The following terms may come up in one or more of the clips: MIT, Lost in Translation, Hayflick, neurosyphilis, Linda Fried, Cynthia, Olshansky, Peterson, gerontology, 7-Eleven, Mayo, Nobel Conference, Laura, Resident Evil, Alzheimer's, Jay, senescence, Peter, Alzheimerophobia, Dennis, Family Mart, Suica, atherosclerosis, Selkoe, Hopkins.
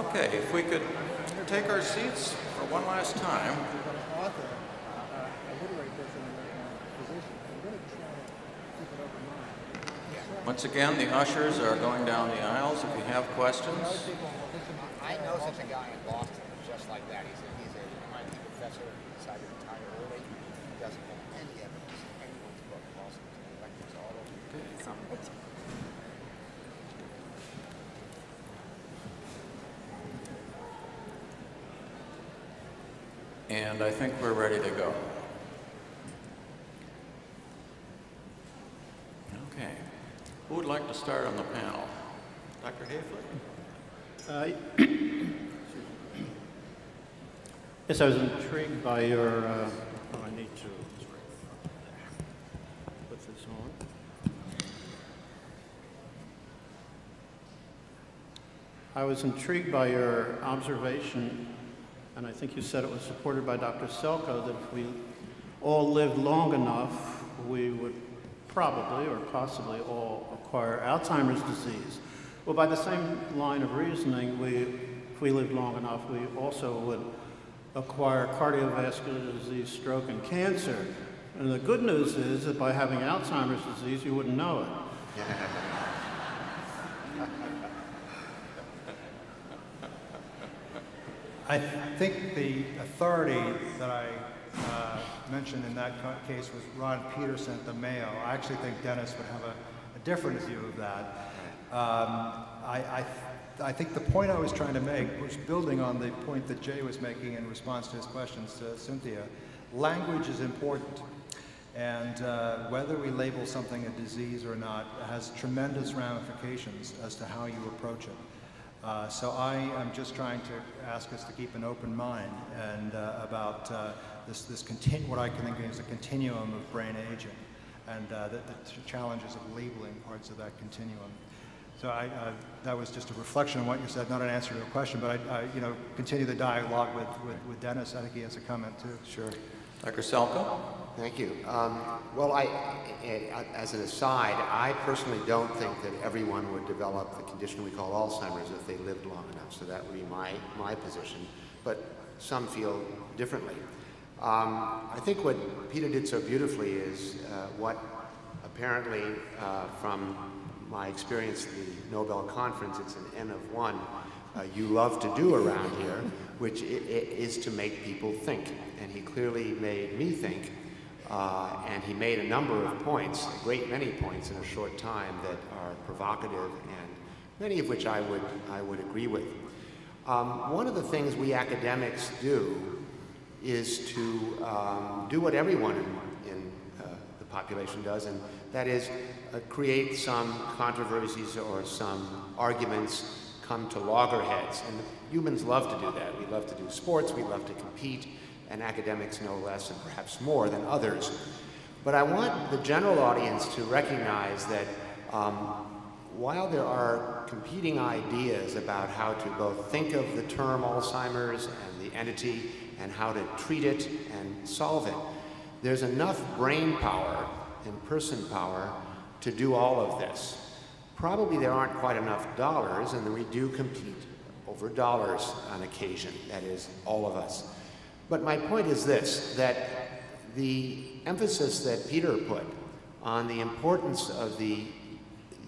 Okay, if we could take our seats for one last time. Once again, the ushers are going down the aisles if you have questions. I know such a guy in Boston just like that. He's a MIT professor who decided to retire early. He doesn't have any evidence in anyone's book. Boston's lectures all over. And I think we're ready to go. Okay. Who would like to start on the panel? Dr. Hayflick. Yes, I was intrigued by your, I need to put this on. I was intrigued by your observation, and I think you said it was supported by Dr. Selkoe, that if we all lived long enough, we would probably or possibly all acquire Alzheimer's disease. Well, by the same line of reasoning, if we lived long enough, we also would acquire cardiovascular disease, stroke, and cancer. And the good news is that by having Alzheimer's disease, you wouldn't know it. I think the authority that I mentioned in that case was Ron Peterson at the Mayo. I actually think Dennis would have a different view of that. I think the point I was trying to make was building on the point that Jay was making in response to his questions to Cynthia. Language is important, and whether we label something a disease or not has tremendous ramifications as to how you approach it. So I am just trying to ask us to keep an open mind and about this what I can think of as a continuum of brain aging and the challenges of labeling parts of that continuum. So that was just a reflection on what you said, not an answer to a question, but I continue the dialogue with Dennis. I think he has a comment too. Sure. Dr. Selkoe? Thank you. Well, as an aside, I personally don't think that everyone would develop the condition we call Alzheimer's if they lived long enough. So that would be my position. But some feel differently. I think what Peter did so beautifully is what apparently from my experience at the Nobel conference, it's an N of 1, you love to do around here, which is to make people think. And he clearly made me think, and he made a number of points, a great many points in a short time that are provocative and many of which I would agree with. One of the things we academics do is to do what everyone in the population does, and that is create some controversies or some arguments, come to loggerheads. And humans love to do that. We love to do sports, we love to compete, and academics no less and perhaps more than others. But I want the general audience to recognize that while there are competing ideas about how to both think of the term Alzheimer's and the entity and how to treat it and solve it, there's enough brain power and person power to do all of this. Probably there aren't quite enough dollars, and we do compete over dollars on occasion, that is, all of us. But my point is this, that the emphasis that Peter put on the importance of the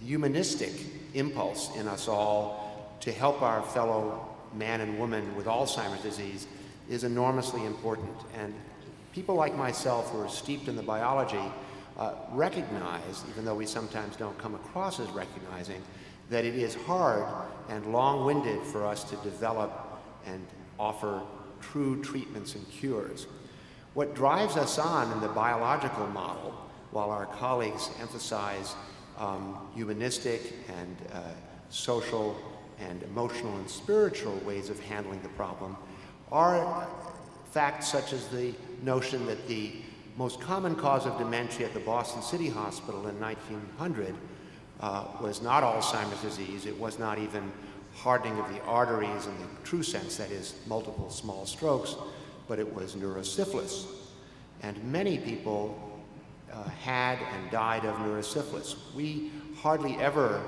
humanistic impulse in us all to help our fellow man and woman with Alzheimer's disease is enormously important. And people like myself who are steeped in the biology recognize, even though we sometimes don't come across as recognizing, that it is hard and long-winded for us to develop and offer true treatments and cures. What drives us on in the biological model, while our colleagues emphasize humanistic and social and emotional and spiritual ways of handling the problem, are facts such as the notion that the most common cause of dementia at the Boston City Hospital in 1900 was not Alzheimer's disease. It was not even hardening of the arteries in the true sense, that is, multiple small strokes, but it was neurosyphilis. And many people had and died of neurosyphilis. We hardly ever,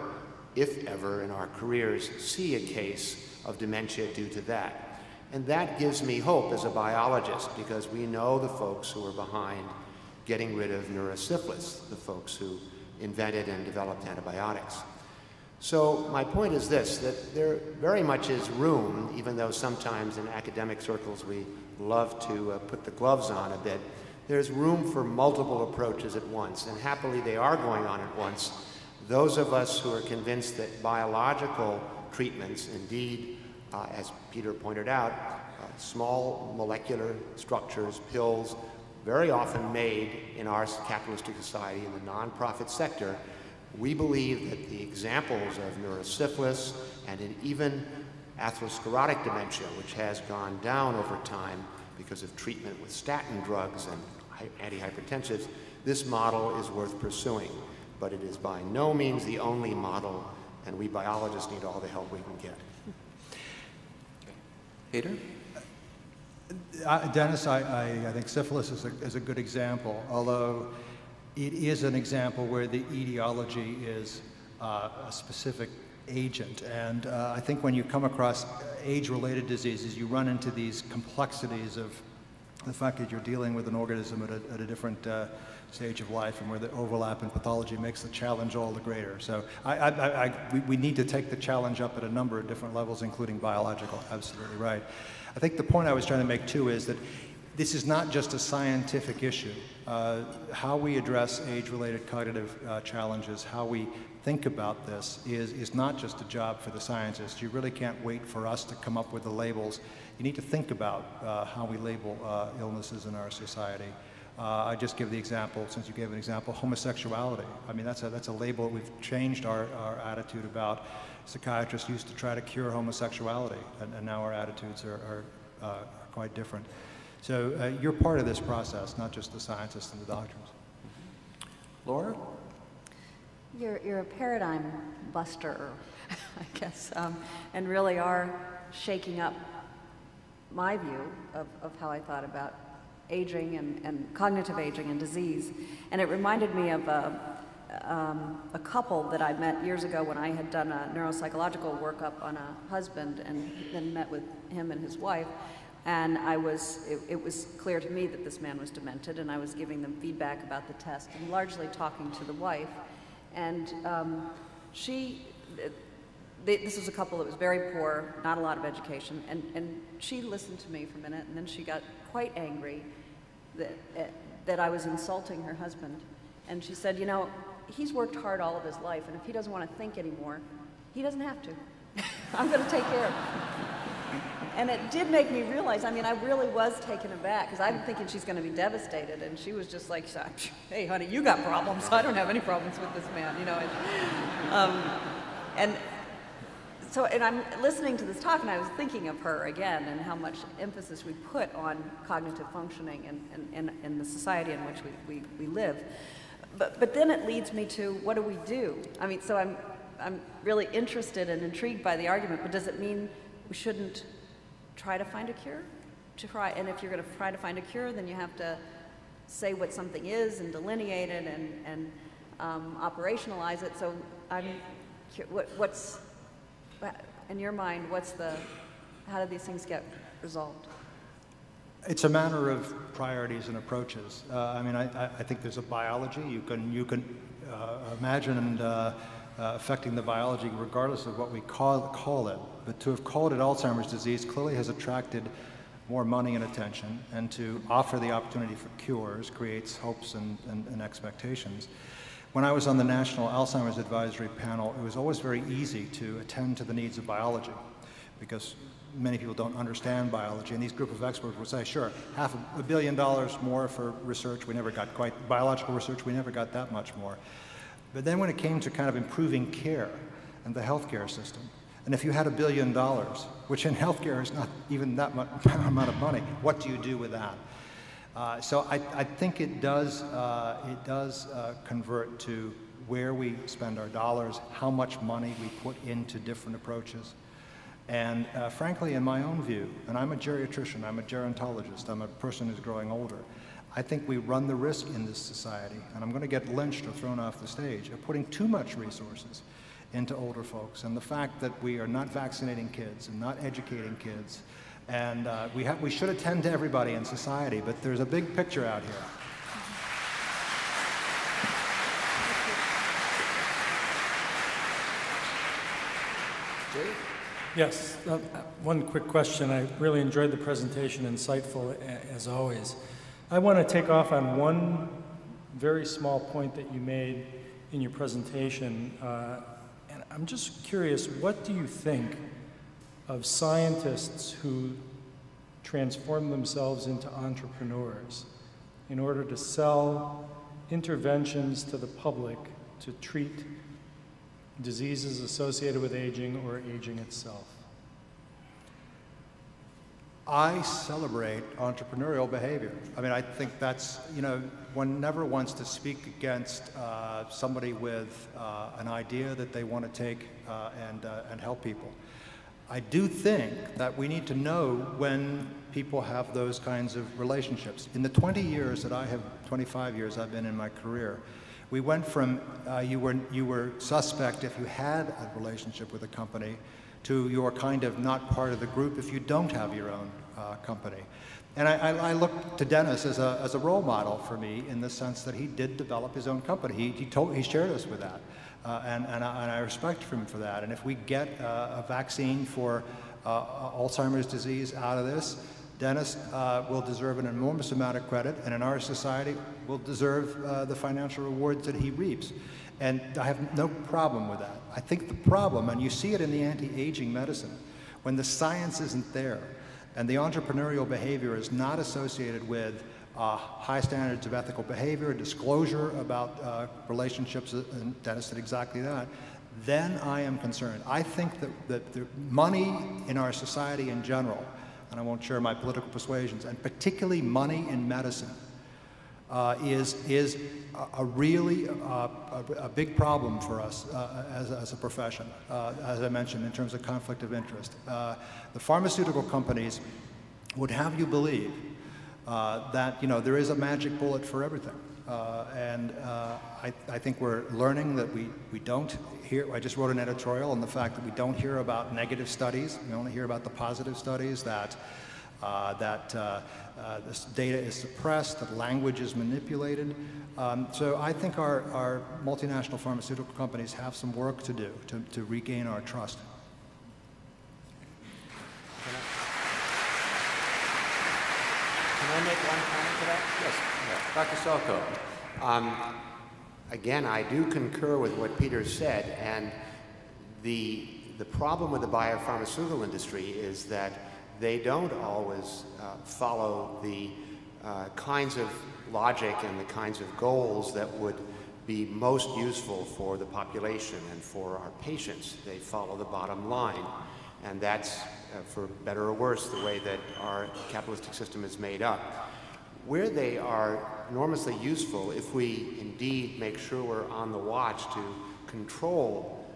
if ever, in our careers see a case of dementia due to that. And that gives me hope as a biologist, because we know the folks who are behind getting rid of neurosyphilis, the folks who invented and developed antibiotics. So my point is this, that there very much is room, even though sometimes in academic circles we love to put the gloves on a bit, there's room for multiple approaches at once, and happily they are going on at once. Those of us who are convinced that biological treatments, indeed, as Peter pointed out, small molecular structures, pills, very often made in our capitalistic society in the nonprofit sector, we believe that the examples of neurosyphilis and in even atherosclerotic dementia, which has gone down over time because of treatment with statin drugs and antihypertensives, this model is worth pursuing. But it is by no means the only model, and we biologists need all the help we can get. Peter? Dennis, I think syphilis is a good example, although it is an example where the etiology is a specific agent. And I think when you come across age-related diseases, you run into these complexities of the fact that you're dealing with an organism at a different stage of life, and where the overlap in pathology makes the challenge all the greater. So we need to take the challenge up at a number of different levels, including biological. Absolutely right. I think the point I was trying to make, too, is that this is not just a scientific issue. How we address age-related cognitive challenges, how we think about this is not just a job for the scientists. You really can't wait for us to come up with the labels. You need to think about how we label illnesses in our society. I just give the example, since you gave an example, homosexuality. I mean, that's a label that we've changed our attitude about. Psychiatrists used to try to cure homosexuality, and now our attitudes are quite different. So you're part of this process, not just the scientists and the doctors. Laura? You're a paradigm buster, I guess, and really are shaking up my view of how I thought about aging and cognitive aging and disease. And it reminded me of a couple that I met years ago when I had done a neuropsychological workup on a husband and then met with him and his wife. And it was clear to me that this man was demented, and I was giving them feedback about the test and largely talking to the wife. And this was a couple that was very poor, not a lot of education, and she listened to me for a minute, and then she got quite angry that I was insulting her husband. And she said, you know, he's worked hard all of his life, and if he doesn't want to think anymore, he doesn't have to. I'm going to take care of him. And it did make me realize, I mean, I really was taken aback, because I'm thinking she's going to be devastated, and she was just like, hey, honey, you got problems. I don't have any problems with this man, you know. And I'm listening to this talk, and I was thinking of her again and how much emphasis we put on cognitive functioning in the society in which we live. But then it leads me to, what do we do? I mean, so I'm really interested and intrigued by the argument, but does it mean we shouldn't try to find a cure? And if you're going to try to find a cure, then you have to say what something is and delineate it and operationalize it. So what's... in your mind, how do these things get resolved? It's a matter of priorities and approaches. I mean, I think there's a biology. You can imagine affecting the biology regardless of what we call it. But to have called it Alzheimer's disease clearly has attracted more money and attention, and to offer the opportunity for cures creates hopes and expectations. When I was on the National Alzheimer's Advisory Panel, it was always very easy to attend to the needs of biology, because many people don't understand biology, and these group of experts would say, sure, $500 million more for research, biological research, we never got that much more. But then when it came to kind of improving care and the healthcare system, and if you had $1 billion, which in healthcare is not even that much amount of money, what do you do with that? So I think it does convert to where we spend our dollars, how much money we put into different approaches. And frankly, in my own view, and I'm a geriatrician, I'm a gerontologist, I'm a person who's growing older, I think we run the risk in this society, and I'm going to get lynched or thrown off the stage, of putting too much resources into older folks. And the fact that we are not vaccinating kids and not educating kids, and we should attend to everybody in society, but there's a big picture out here. Jay? Yes, one quick question. I really enjoyed the presentation, insightful as always. I want to take off on one very small point that you made in your presentation, and I'm just curious, what do you think of scientists who transform themselves into entrepreneurs in order to sell interventions to the public to treat diseases associated with aging or aging itself? I celebrate entrepreneurial behavior. I mean, I think that's, you know, one never wants to speak against somebody with an idea that they want to take and help people. I do think that we need to know when people have those kinds of relationships. In the 25 years I've been in my career, we went from you were suspect if you had a relationship with a company to you're kind of not part of the group if you don't have your own company. And I look to Dennis as a role model for me in the sense that he did develop his own company. He shared us with that, and I respect him for that. And if we get a vaccine for Alzheimer's disease out of this, Dennis will deserve an enormous amount of credit, and in our society will deserve the financial rewards that he reaps. And I have no problem with that. I think the problem, and you see it in the anti-aging medicine, when the science isn't there and the entrepreneurial behavior is not associated with high standards of ethical behavior, disclosure about relationships, and Dennis did exactly that, then I am concerned. I think that the money in our society in general, and I won't share my political persuasions, and particularly money in medicine, is a really a big problem for us as a profession, as I mentioned, in terms of conflict of interest. The pharmaceutical companies would have you believe that, you know, there is a magic bullet for everything. I think we're learning that we don't hear. I just wrote an editorial on the fact that we don't hear about negative studies. We only hear about the positive studies, that this data is suppressed, that language is manipulated. So I think our multinational pharmaceutical companies have some work to do to regain our trust. Can I make one comment to that? Yes. Dr. Selkoe, again, I do concur with what Peter said, and the problem with the biopharmaceutical industry is that they don't always follow the kinds of logic and the kinds of goals that would be most useful for the population and for our patients. They follow the bottom line, and that's, for better or worse, the way that our capitalistic system is made up. Where they are enormously useful, if we indeed make sure we're on the watch to control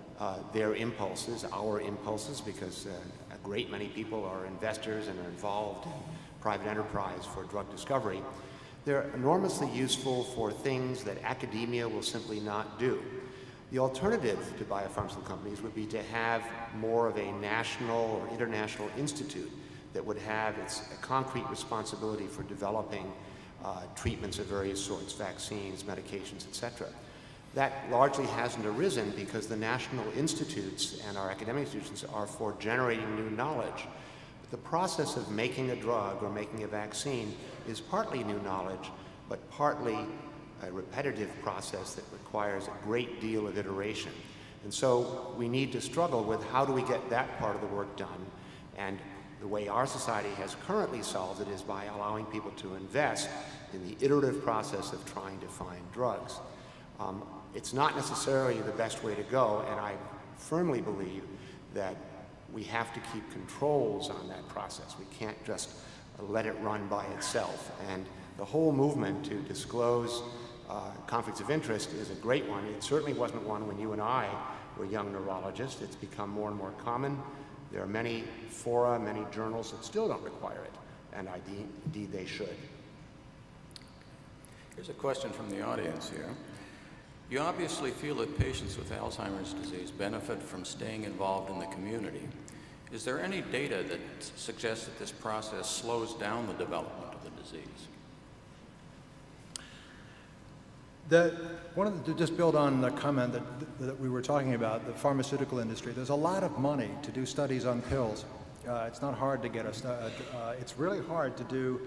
their impulses, our impulses, because a great many people are investors and are involved in private enterprise for drug discovery. They're enormously useful for things that academia will simply not do. The alternative to biopharmaceutical companies would be to have more of a national or international institute that would have its a concrete responsibility for developing treatments of various sorts, vaccines, medications, etc. That largely hasn't arisen because the national institutes and our academic institutions are for generating new knowledge. But the process of making a drug or making a vaccine is partly new knowledge, but partly a repetitive process that requires a great deal of iteration. And so we need to struggle with how do we get that part of the work done. And the way our society has currently solved it is by allowing people to invest in the iterative process of trying to find drugs. It's not necessarily the best way to go, and I firmly believe that we have to keep controls on that process. We can't just let it run by itself. And the whole movement to disclose conflicts of interest is a great one. It certainly wasn't one when you and I were young neurologists. It's become more and more common. There are many fora, many journals that still don't require it, and indeed they should. Here's a question from the audience here. You obviously feel that patients with Alzheimer's disease benefit from staying involved in the community. Is there any data that suggests that this process slows down the development of the disease? Wanted to just build on the comment that we were talking about, the pharmaceutical industry. There's a lot of money to do studies on pills. It's not hard to get it's really hard to do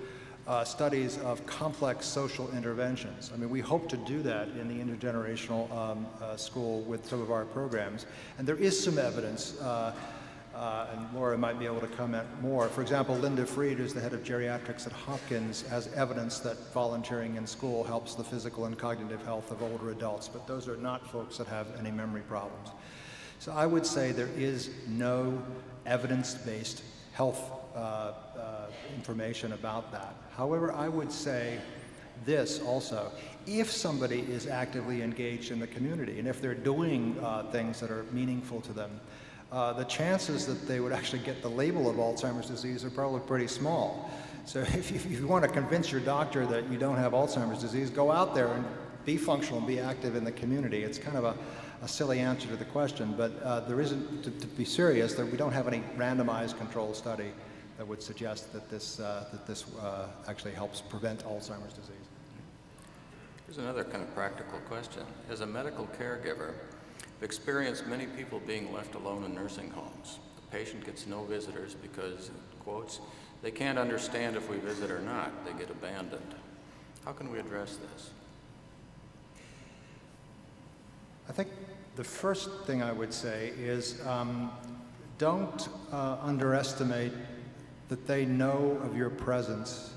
studies of complex social interventions. I mean, we hope to do that in the intergenerational school with some of our programs. And there is some evidence, and Laura might be able to comment more. For example, Linda Fried, who's the head of geriatrics at Hopkins, has evidence that volunteering in school helps the physical and cognitive health of older adults, but those are not folks that have any memory problems. So I would say there is no evidence-based health information about that. However, I would say this also. If somebody is actively engaged in the community, and if they're doing things that are meaningful to them, the chances that they would actually get the label of Alzheimer's disease are probably pretty small. So if you want to convince your doctor that you don't have Alzheimer's disease, go out there and be functional and be active in the community. It's kind of a silly answer to the question, but there isn't, to be serious, that we don't have any randomized control study that would suggest that this actually helps prevent Alzheimer's disease. Here's another kind of practical question. As a medical caregiver, experienced many people being left alone in nursing homes. The patient gets no visitors because, quotes, they can't understand if we visit or not. They get abandoned. How can we address this? I think the first thing I would say is don't underestimate that they know of your presence,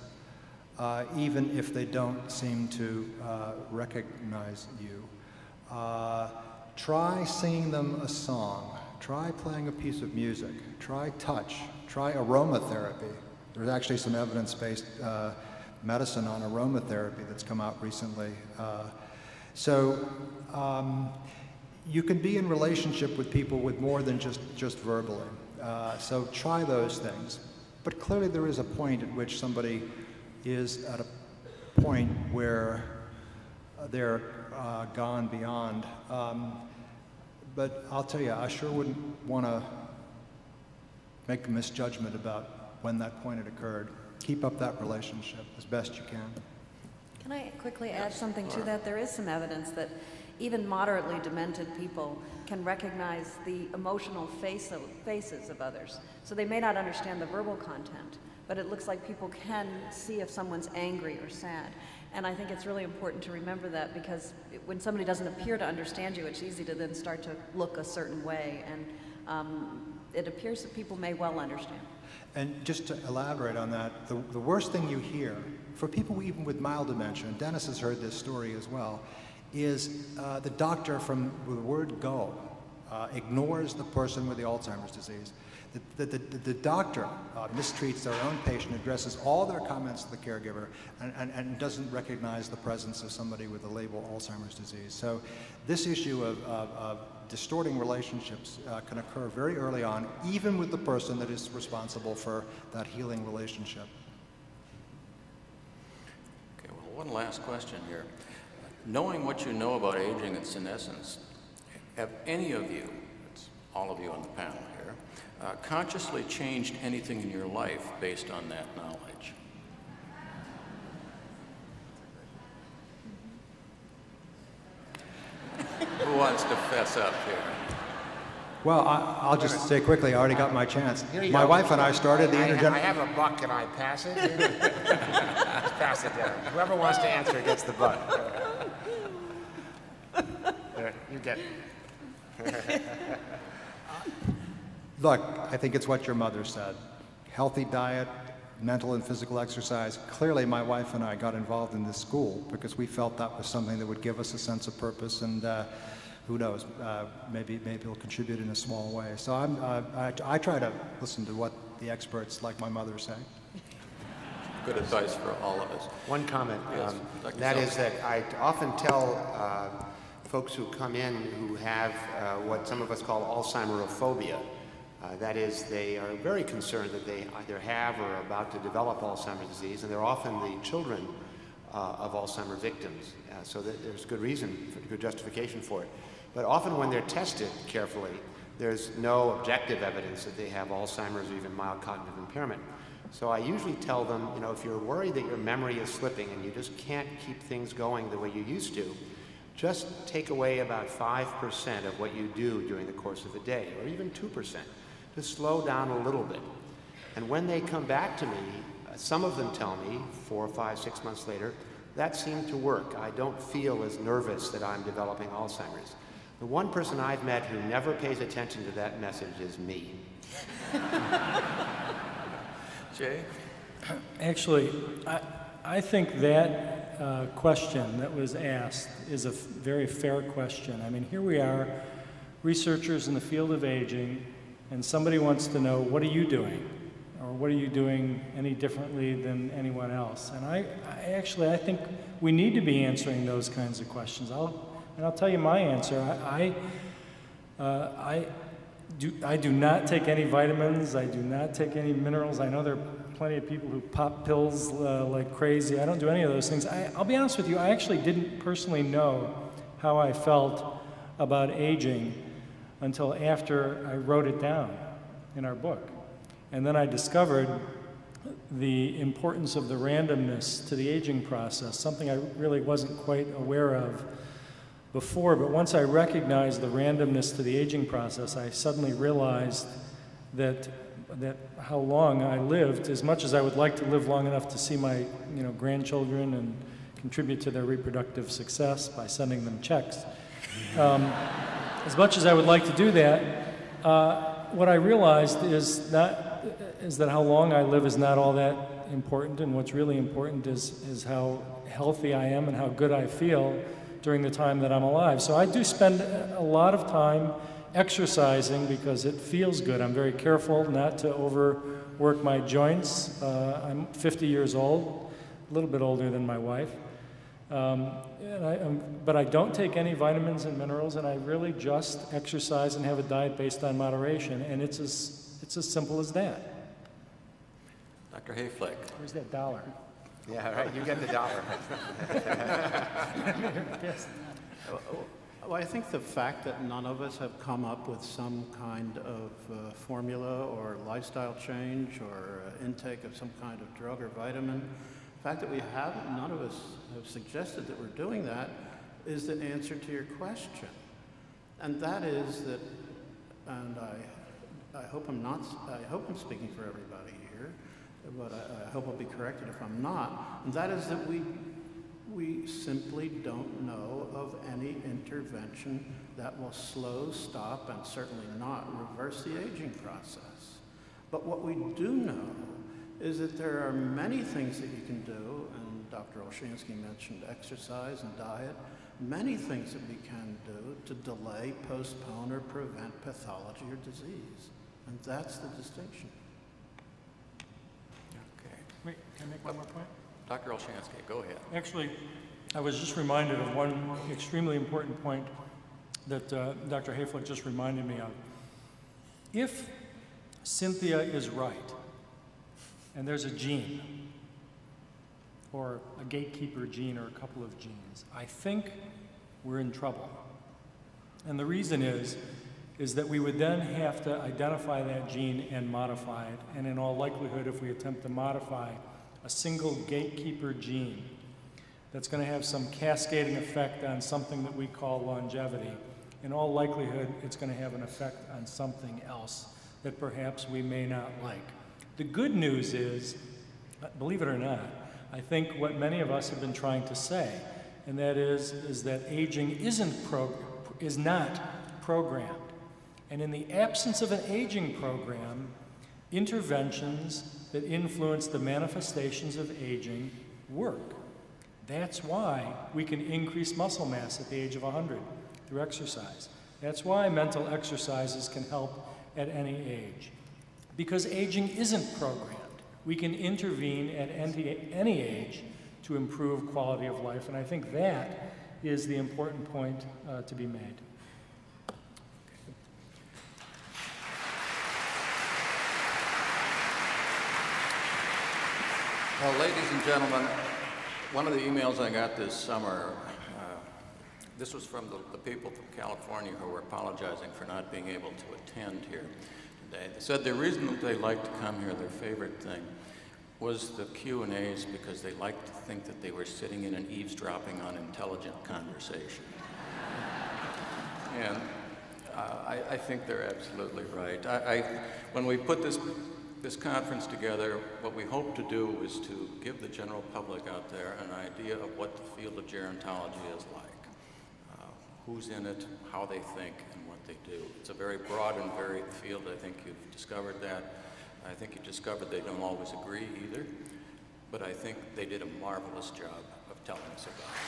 even if they don't seem to recognize you. Try singing them a song, try playing a piece of music, try touch, try aromatherapy. There's actually some evidence-based medicine on aromatherapy that's come out recently. You can be in relationship with people with more than just verbally. So try those things. But clearly there is a point at which somebody is at a point where they're gone beyond. But I'll tell you, I sure wouldn't want to make a misjudgment about when that point had occurred. Keep up that relationship as best you can. Can I quickly add something to that? There is some evidence that even moderately demented people can recognize the emotional faces of others. So they may not understand the verbal content, but it looks like people can see if someone's angry or sad. And I think it's really important to remember that, because when somebody doesn't appear to understand you, it's easy to then start to look a certain way. And it appears that people may well understand. And just to elaborate on that, the worst thing you hear, for people even with mild dementia, and Dennis has heard this story as well, is the doctor from the word go ignores the person with the Alzheimer's disease. The doctor mistreats their own patient, addresses all their comments to the caregiver, and doesn't recognize the presence of somebody with the label Alzheimer's disease. So this issue of distorting relationships can occur very early on, even with the person that is responsible for that healing relationship. Okay, well, one last question here. Knowing what you know about aging and senescence, have any of you, it's all of you on the panel here, consciously changed anything in your life based on that knowledge? Who wants to fess up here? Well, I'll just say quickly, I already got my chance. My wife and I started the intergenerational. I have a buck, and I pass it? Pass it down. Whoever wants to answer gets the buck. You get it. Look, I think it's what your mother said. Healthy diet, mental and physical exercise. Clearly, my wife and I got involved in this school because we felt that was something that would give us a sense of purpose, and who knows, maybe it'll contribute in a small way. So I try to listen to what the experts like my mother say. Good advice for all of us. One comment, yes, that is that I often tell folks who come in who have what some of us call Alzheimerophobia. That is, they are very concerned that they either have or are about to develop Alzheimer's disease, and they're often the children of Alzheimer victims. So that there's good reason, good justification for it. But often when they're tested carefully, there's no objective evidence that they have Alzheimer's or even mild cognitive impairment. So I usually tell them, you know, if you're worried that your memory is slipping and you just can't keep things going the way you used to, just take away about 5% of what you do during the course of a day, or even 2%. Just slow down a little bit. And when they come back to me, some of them tell me 4, 5, 6 months later, that seemed to work. I don't feel as nervous that I'm developing Alzheimer's. The one person I've met who never pays attention to that message is me. Jay? Actually, I think that question that was asked is a very fair question. I mean, here we are, researchers in the field of aging, and somebody wants to know, what are you doing? Or what are you doing any differently than anyone else? And I think we need to be answering those kinds of questions. And I'll tell you my answer. I do not take any vitamins. I do not take any minerals. I know there are plenty of people who pop pills like crazy. I don't do any of those things. I'll be honest with you, I actually didn't personally know how I felt about aging until after I wrote it down in our book. And then I discovered the importance of the randomness to the aging process, something I really wasn't quite aware of before, but once I recognized the randomness to the aging process, I suddenly realized that how long I lived, as much as I would like to live long enough to see my grandchildren and contribute to their reproductive success by sending them checks, as much as I would like to do that, what I realized is that how long I live is not all that important, and what's really important is how healthy I am and how good I feel during the time that I'm alive. So I do spend a lot of time exercising because it feels good. I'm very careful not to overwork my joints. I'm 50 years old, a little bit older than my wife. But I don't take any vitamins and minerals, and I really just exercise and have a diet based on moderation, and it's as simple as that. Dr. Hayflick. Where's that dollar? Yeah, right, you get the dollar. Well, I think the fact that none of us have come up with some kind of formula or lifestyle change or intake of some kind of drug or vitamin, the fact that none of us have suggested that we're doing that is the answer to your question. And that is that, and I hope I'm speaking for everybody here, but I hope I'll be corrected if I'm not, and that is that we simply don't know of any intervention that will slow, stop, and certainly not reverse the aging process. But what we do know is that there are many things that you can do, and Dr. Olshansky mentioned exercise and diet, many things that we can do to delay, postpone, or prevent pathology or disease. And that's the distinction. Wait, can I make one more point? Dr. Olshansky, go ahead. Actually, I was just reminded of one extremely important point that Dr. Hayflick just reminded me of. If Cynthia is right, and there's a gene, or a gatekeeper gene, or a couple of genes, I think we're in trouble. And the reason is that we would then have to identify that gene and modify it. And in all likelihood, if we attempt to modify a single gatekeeper gene, that's going to have some cascading effect on something that we call longevity. In all likelihood, it's going to have an effect on something else that perhaps we may not like. The good news is, believe it or not, I think what many of us have been trying to say, and that is that aging is not programmed. And in the absence of an aging program, interventions that influence the manifestations of aging work. That's why we can increase muscle mass at the age of 100 through exercise. That's why mental exercises can help at any age. Because aging isn't programmed. We can intervene at any age to improve quality of life. And I think that is the important point to be made. Well, ladies and gentlemen, One of the emails I got this summer, this was from the people from California who were apologizing for not being able to attend here today. They said the reason that they liked to come here, their favorite thing, was the Q&As because they liked to think that they were sitting in and eavesdropping on intelligent conversation. And I think they're absolutely right. When we put this conference together, what we hope to do is to give the general public out there an idea of what the field of gerontology is like. Who's in it, how they think, and what they do. It's a very broad and varied field. I think you've discovered that. I think you discovered they don't always agree either, but I think they did a marvelous job of telling us about it.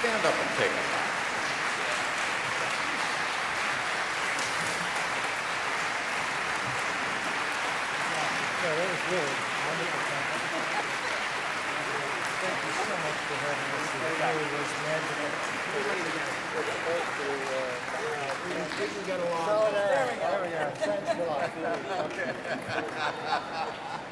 Stand up and take it. Really wonderful conference. Thank you so much for having us. It really was magical. We can get along. There we are. Thanks a lot.